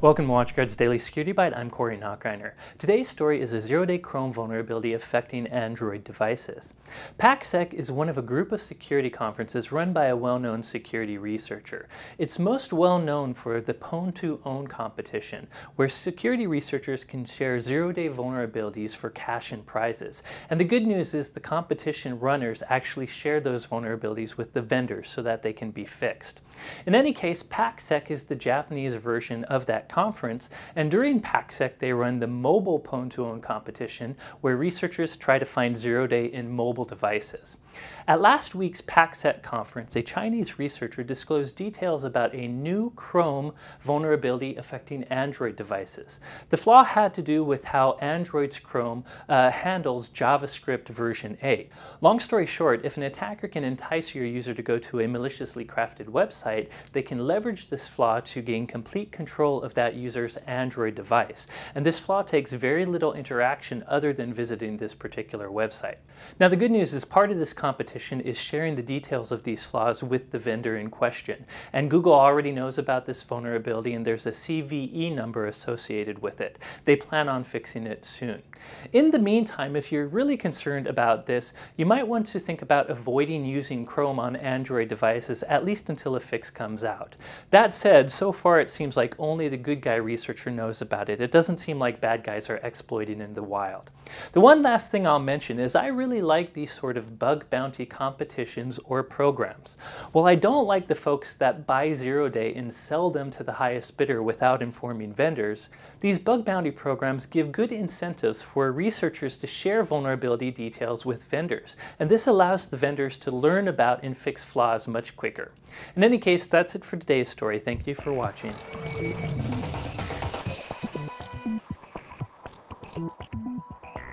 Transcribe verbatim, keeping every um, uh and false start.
Welcome to WatchGuard's Daily Security Byte. I'm Corey Nachreiner. Today's story is a zero-day Chrome vulnerability affecting Android devices. PacSec is one of a group of security conferences run by a well-known security researcher. It's most well-known for the Pwn two Own competition, where security researchers can share zero-day vulnerabilities for cash and prizes. And the good news is the competition runners actually share those vulnerabilities with the vendors so that they can be fixed. In any case, PacSec is the Japanese version of that conference, and during PacSec they run the mobile Pwn two Own competition, where researchers try to find zero-day in mobile devices. At last week's PacSec conference, a Chinese researcher disclosed details about a new Chrome vulnerability affecting Android devices. The flaw had to do with how Android's Chrome uh, handles JavaScript version eight. Long story short, if an attacker can entice your user to go to a maliciously crafted website, they can leverage this flaw to gain complete control of that user's Android device. And this flaw takes very little interaction other than visiting this particular website. Now the good news is part of this competition is sharing the details of these flaws with the vendor in question. And Google already knows about this vulnerability, and there's a C V E number associated with it. They plan on fixing it soon. In the meantime, if you're really concerned about this, you might want to think about avoiding using Chrome on Android devices, at least until a fix comes out. That said, so far it seems like only the good guy researcher knows about it. It doesn't seem like bad guys are exploiting in the wild. The one last thing I'll mention is I really like these sort of bug bounty competitions or programs. While I don't like the folks that buy zero-day and sell them to the highest bidder without informing vendors, these bug bounty programs give good incentives for researchers to share vulnerability details with vendors, and this allows the vendors to learn about and fix flaws much quicker. In any case, that's it for today's story. Thank you for watching.